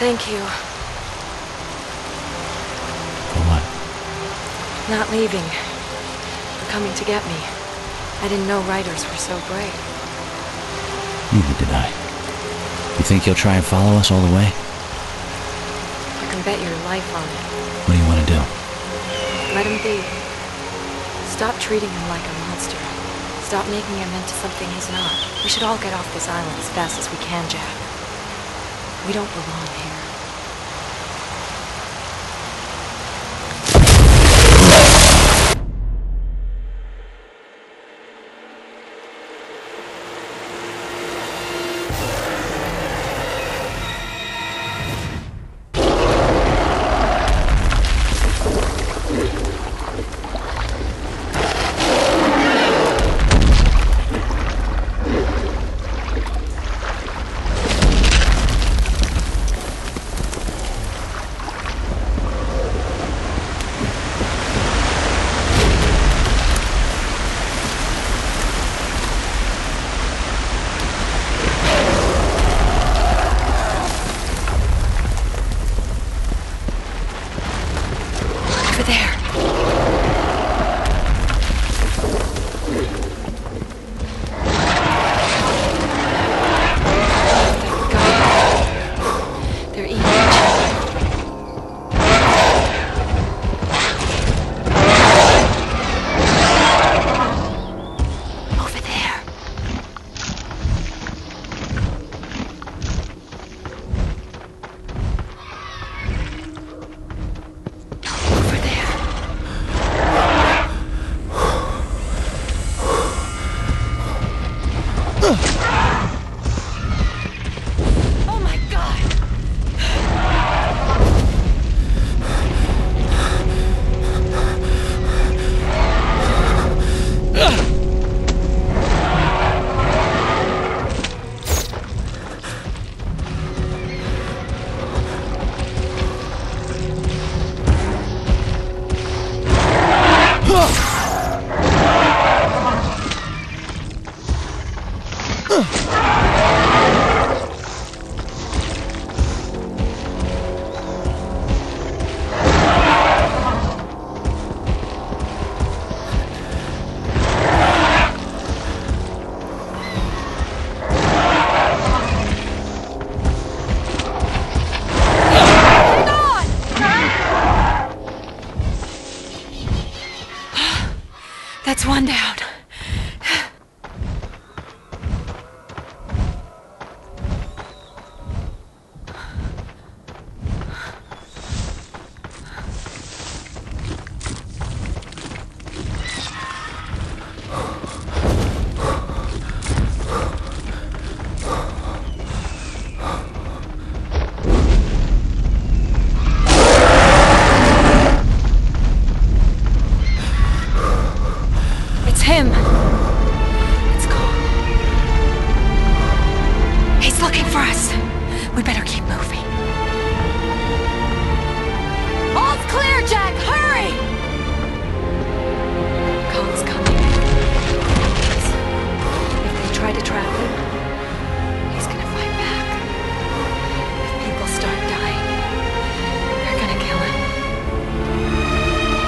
Thank you. For what? Not leaving. For coming to get me. I didn't know riders were so brave. Neither did I. You think he'll try and follow us all the way? You can bet your life on it. What do you want to do? Let him be. Stop treating him like a monster. Stop making him into something he's not. We should all get off this island as fast as we can, Jack. We don't belong here. That's one down.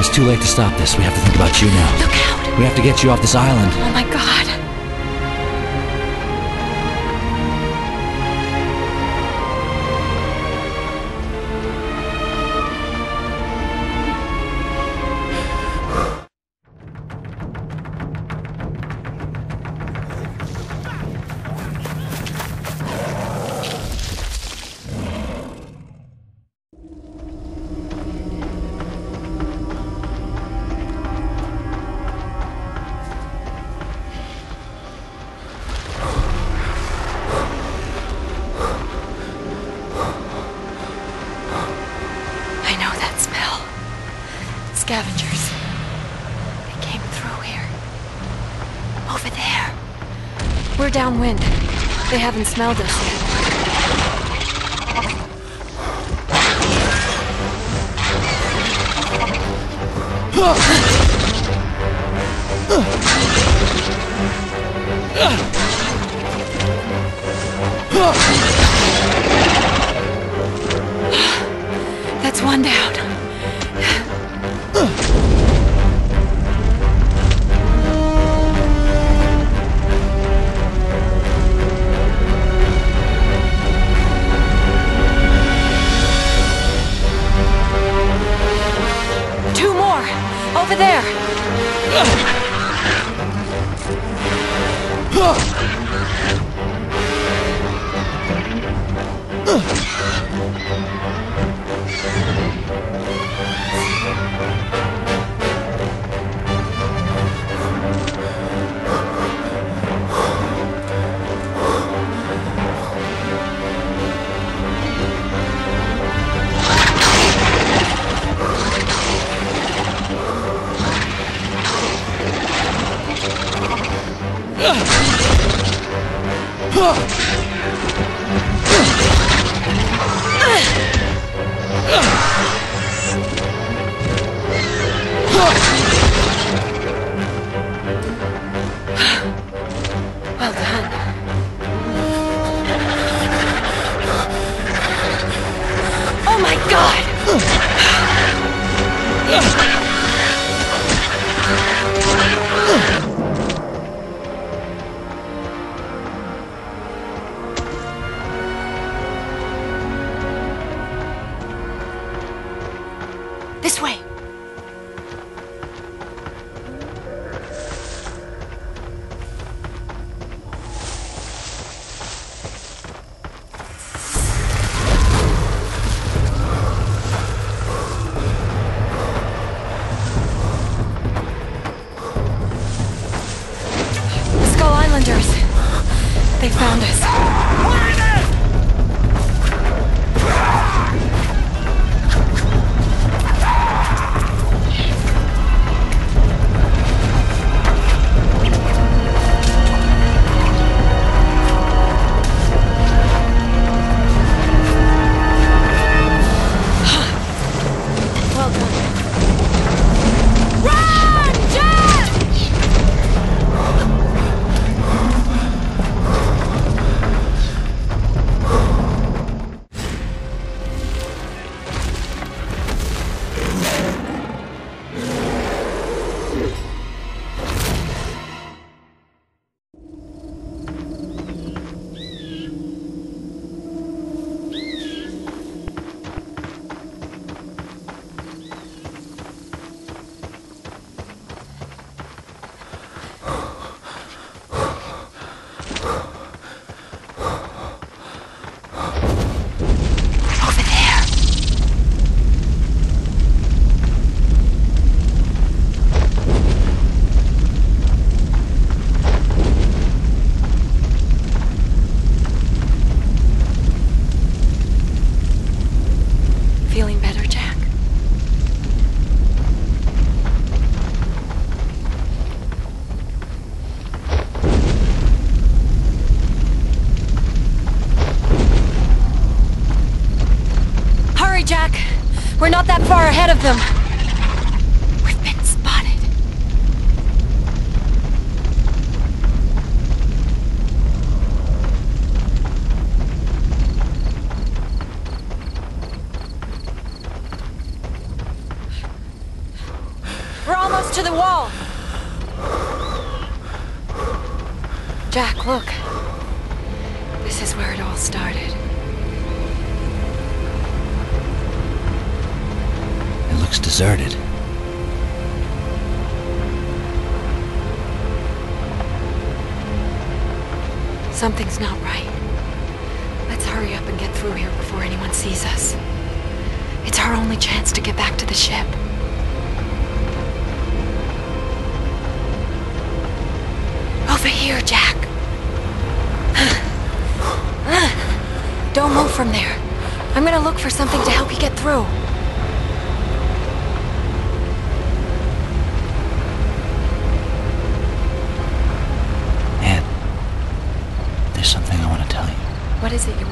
It's too late to stop this. We have to think about you now. Look out! We have to get you off this island. Oh my God! Scavengers. They came through here. Over there. We're downwind. They haven't smelled us yet. We're not that far ahead of them. We've been spotted. We're almost to the wall. Jack, look. This is where it all started. Looks deserted. Something's not right. Let's hurry up and get through here before anyone sees us. It's our only chance to get back to the ship. Over here, Jack. Don't move from there. I'm gonna look for something to help you get through. What is it?